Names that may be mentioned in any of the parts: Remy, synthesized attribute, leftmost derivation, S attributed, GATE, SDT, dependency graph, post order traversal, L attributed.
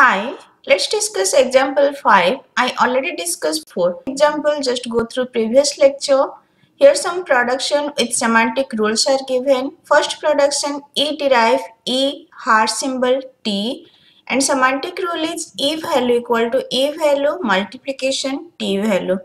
Hi, let's discuss example 5. I already discussed 4 example. Just go through previous lecture. Here some production with semantic rules are given. First production E derive E hash symbol T, and semantic rule is E value equal to E value multiplication T value.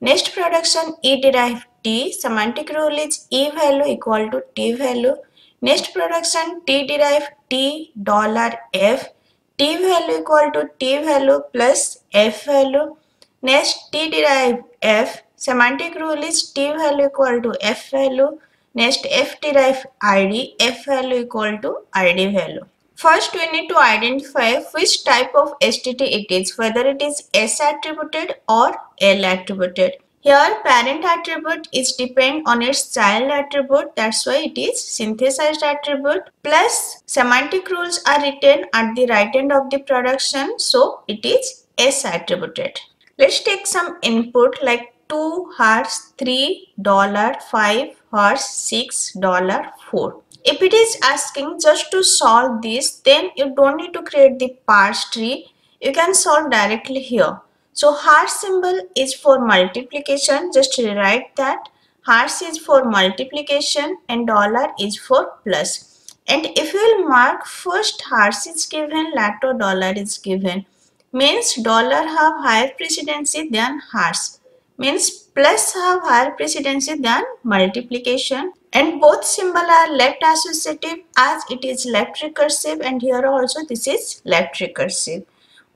Next production E derive T, semantic rule is E value equal to T value. Next production T derive T dollar F, T value equal to T value plus F value. Next T derive F, semantic rule is T value equal to F value. Next F derive ID, F value equal to ID value. First we need to identify which type of SDT it is, whether it is S attributed or L attributed. Here parent attribute is depend on its child attribute, that's why it is synthesized attribute, plus semantic rules are written at the right end of the production, so it is S attributed. Let's take some input like 2 horse, $3, 5 horse, $6, 4. If it is asking just to solve this, then you don't need to create the parse tree, you can solve directly here. So hash symbol is for multiplication, just rewrite that. Hash is for multiplication and dollar is for plus. And if you will mark, first hash is given, later dollar is given. Means dollar have higher precedency than hash. Means plus have higher precedency than multiplication. And both symbol are left associative as it is left recursive, and here also this is left recursive.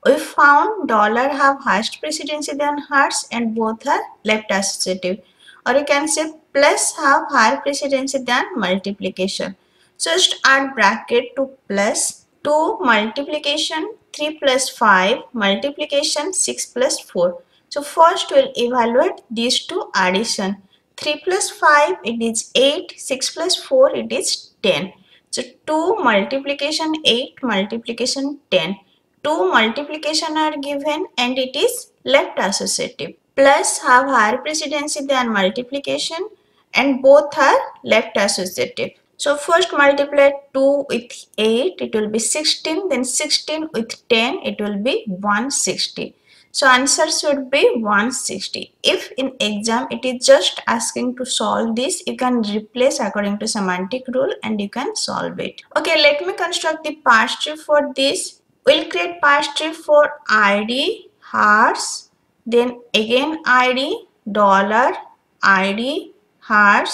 We found dollar have highest precedency than hash and both are left associative, or you can say plus have higher precedency than multiplication. So just add bracket to plus, to multiplication 3 plus 5, multiplication 6 plus 4. So first we'll evaluate these two addition. 3 plus 5, it is 8, 6 plus 4, it is 10. So 2 multiplication 8 multiplication 10. 2 multiplication are given and it is left associative. Plus have higher precedency than multiplication and both are left associative. So first multiply 2 with 8, it will be 16, then 16 with 10, it will be 160. So answer should be 160. If in exam it is just asking to solve this, you can replace according to semantic rule and you can solve it. Okay, let me construct the parse tree for this. We'll create parse tree for ID, hash, then again ID, dollar, ID, hash,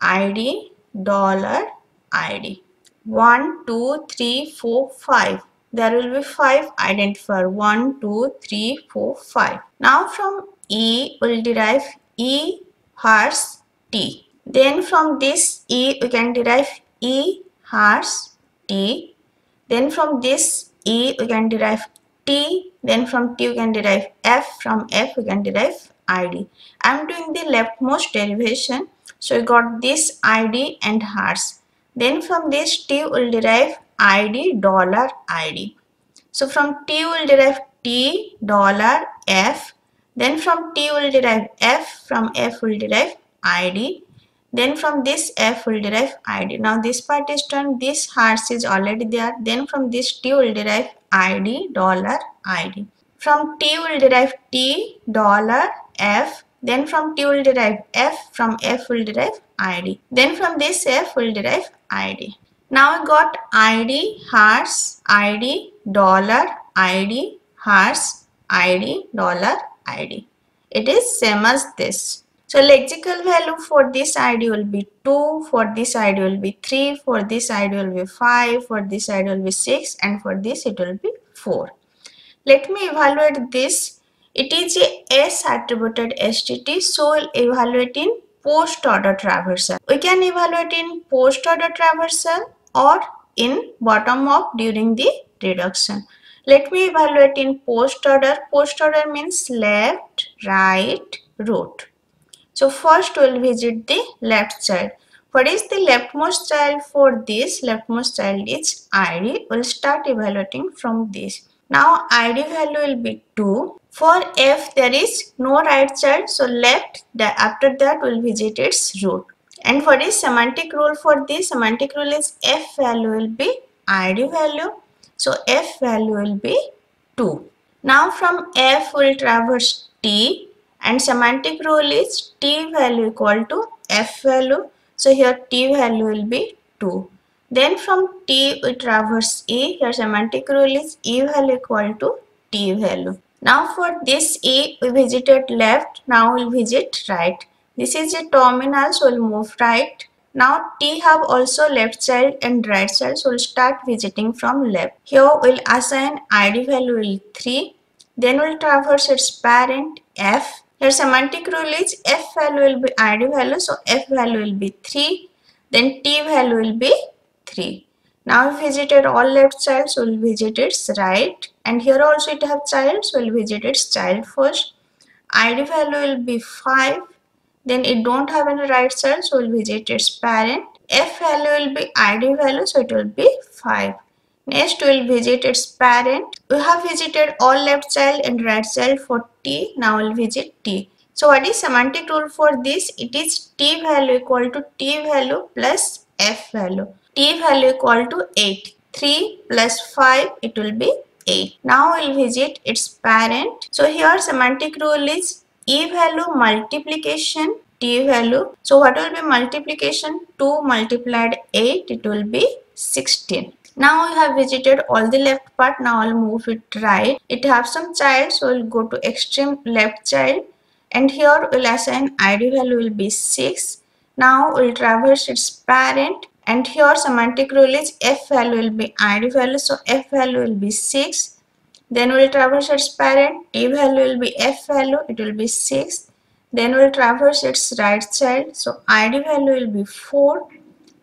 ID, dollar, ID. 1, 2, 3, 4, 5. There will be 5 identifier. 1, 2, 3, 4, 5. Now from E, we'll derive E, hash, T. Then from this E, we can derive E, hash, T. Then from this E we can derive T, then from T we can derive F, from F we can derive ID. I am doing the leftmost derivation, so we got this ID and hash. Then from this T we will derive ID, dollar, ID. So from T we will derive T, dollar, F. Then from T we will derive F, from F we will derive ID. Then from this F will derive ID. Now this part is done, this hash is already there. Then from this T will derive ID, dollar, ID. From T will derive T, dollar, F. Then from T will derive F, from F will derive ID. Then from this F will derive ID. Now I got ID, hash, ID, dollar, ID, hash, ID, dollar, ID. It is same as this. So lexical value for this ID will be 2, for this ID will be 3, for this ID will be 5, for this ID will be 6, and for this it will be 4. Let me evaluate this. It is a S attributed SDT, so we'll evaluate in post order traversal. We can evaluate in post order traversal or in bottom up during the reduction. Let me evaluate in post order. Post order means left, right, root. So first we will visit the left child. What is the leftmost child for this? Leftmost child is ID. We will start evaluating from this. Now ID value will be 2. For F there is no right child, so left, after that we will visit its root. And what is semantic rule for this? Semantic rule is F value will be ID value. So f value will be 2. Now from f will traverse t, and semantic rule is t value equal to f value. So here t value will be 2. Then from t we traverse e. Here semantic rule is e value equal to t value. Now for this e we visited left. Now we'll visit right. This is a terminal, so we'll move right. Now t have also left side and right side, so we'll start visiting from left. Here we'll assign id value 3. Then we'll traverse its parent f. Here semantic rule is f value will be id value, so f value will be 3. Then t value will be 3. Now we visited all left sides, so we'll visit its right. And here also it have child, so we'll visit its child first. Id value will be 5. Then it don't have any right side, so we'll visit its parent. F value will be id value, so it will be 5. Next we'll visit its parent. We have visited all left child and right child for t. Now we'll visit t. So what is semantic rule for this? It is t value equal to t value plus f value. T value equal to 8. 3 plus 5, it will be 8. Now we'll visit its parent. So here semantic rule is e value multiplication t value. So what will be multiplication? 2 multiplied 8, it will be 16. Now we have visited all the left part. Now I'll move it right. It have some child, so we'll go to extreme left child, and here we'll assign id value will be 6. Now we'll traverse its parent, and here semantic rule is f value will be id value, so f value will be 6. Then we'll traverse its parent, t value will be f value, it will be 6. Then we'll traverse its right child, so id value will be 4.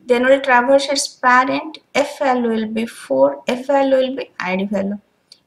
Then we'll traverse its parent, f value will be 4, f value will be id value.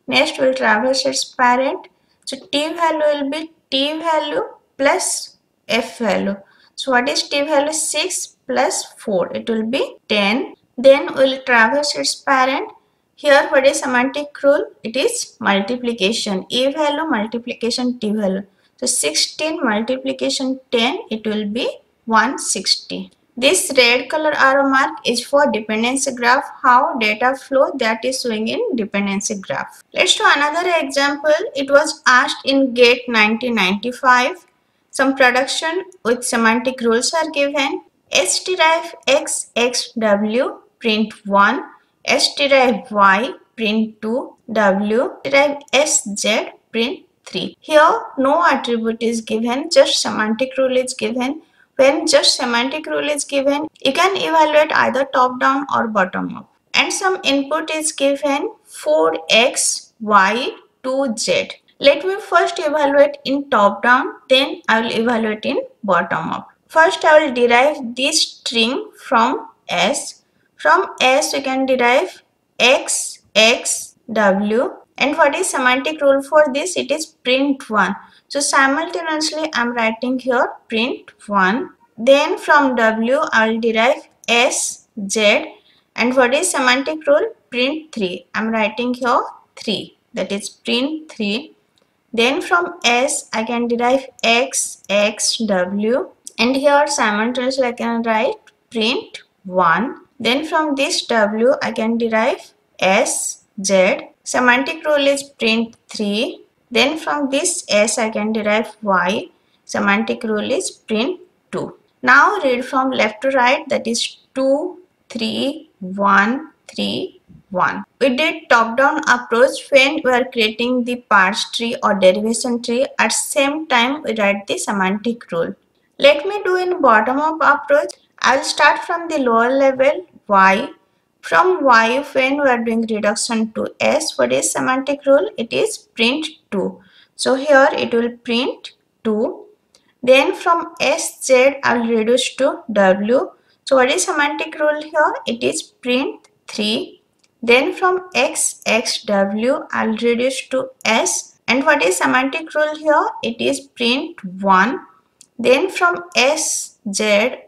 Next we'll traverse its parent, so t value will be t value plus f value. So what is t value? 6 plus 4, it will be 10. Then we'll traverse its parent. Here what is semantic rule? It is multiplication. E value multiplication t value. So 16 multiplication 10, it will be 160. This red color arrow mark is for dependency graph, how data flow that is showing in dependency graph. Let's do another example. It was asked in GATE 1995. Some production with semantic rules are given. S-derive x, x, w, print 1. S derive y, print 2, w derive sz, print 3. Here no attribute is given, just semantic rule is given. When just semantic rule is given, you can evaluate either top down or bottom up. And some input is given 4x, y, 2z. Let me first evaluate in top down, then I will evaluate in bottom up. First I will derive this string from s. From S you can derive X, X, W, and what is semantic rule for this? It is print 1. So simultaneously I am writing here print 1. Then from W I will derive S, Z, and what is semantic rule? Print 3. I am writing here 3, that is print 3. Then from S I can derive X, X, W, and here simultaneously I can write print 1. Then from this w I can derive s, z. Semantic rule is print 3. Then from this s I can derive y. Semantic rule is print 2. Now read from left to right, that is 2, 3, 1, 3, 1. We did top down approach when we are creating the parse tree or derivation tree. At same time we write the semantic rule. Let me do in bottom up approach. I will start from the lower level y. From y, when we are doing reduction to s, what is semantic rule? It is print 2. So here it will print 2. Then from sz I will reduce to w. So what is semantic rule here? It is print 3. Then from xxw I will reduce to s, and what is semantic rule here? It is print 1. Then from sz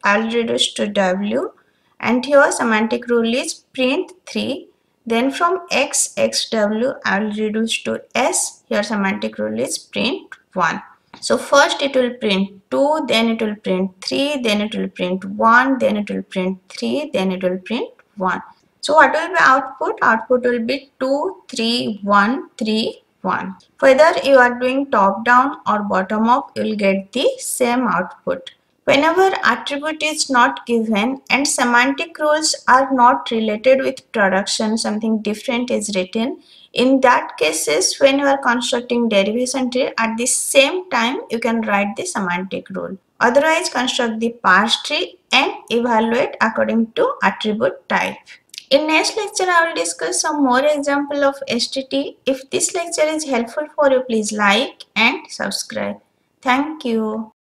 I'll reduce to w, and here semantic rule is print 3. Then from xxw I'll reduce to s. Here semantic rule is print 1. So first it will print 2, then it will print 3, then it will print 1, then it will print 3, then it will print 1. So what will be output? Output will be 2, 3, 1, 3, 1. Whether you are doing top down or bottom up, you will get the same output. Whenever attribute is not given and semantic rules are not related with production, something different is written, in that cases when you are constructing derivation tree, at the same time you can write the semantic rule. Otherwise, construct the parse tree and evaluate according to attribute type. In next lecture, I will discuss some more example of SDT. If this lecture is helpful for you, please like and subscribe. Thank you.